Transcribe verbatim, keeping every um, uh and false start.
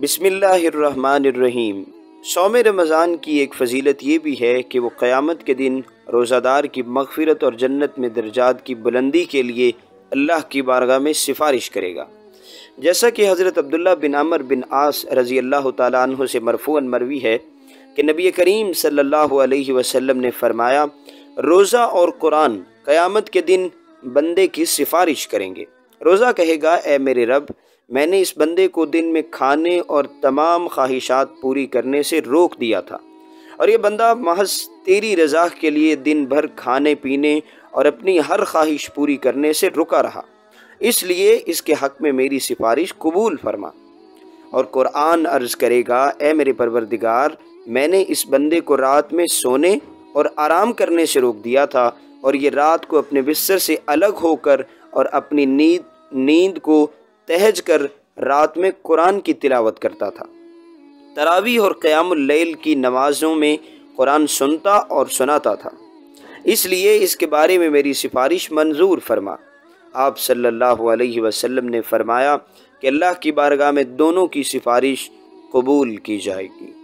बिस्मिल्लाहिर्रहमानिर्रहीम। सौम रमज़ान की एक फ़जीलत ये भी है कि वो क़यामत के दिन रोज़ादार की मग़फ़िरत और जन्नत में दर्जात की बुलंदी के लिए अल्लाह की बारगाह में सिफारिश करेगा। जैसा कि हज़रत अब्दुल्लाह बिन अमर बिन आस रज़ी अल्लाह तआला अन्हु से मरफ़ूअन मरवी है कि नबी करीम सल्लल्लाहु अलैहि वसल्लम ने फ़रमाया, रोज़ा और कुरान क़यामत के दिन बंदे की सिफारिश करेंगे। रोज़ा कहेगा, ए मेरे रब, मैंने इस बंदे को दिन में खाने और तमाम ख्वाहिशात पूरी करने से रोक दिया था, और ये बंदा महज तेरी रज़ा के लिए दिन भर खाने पीने और अपनी हर ख्वाहिश पूरी करने से रुका रहा, इसलिए इसके हक़ में मेरी सिफारिश कबूल फरमा। और कुरान अर्ज़ करेगा, ए मेरे परवरदिगार, मैंने इस बंदे को रात में सोने और आराम करने से रोक दिया था, और ये रात को अपने बिस्तर से अलग होकर और अपनी नींद नींद को तहज कर रात में कुरान की तिलावत करता था। तरावी और क़यामुल लैल की नमाज़ों में कुरान सुनता और सुनाता था, इसलिए इसके बारे में मेरी सिफारिश मंजूर फरमा। आप सल्लल्लाहु अलैहि वसल्लम ने फरमाया कि अल्लाह की बारगाह में दोनों की सिफारिश कबूल की जाएगी।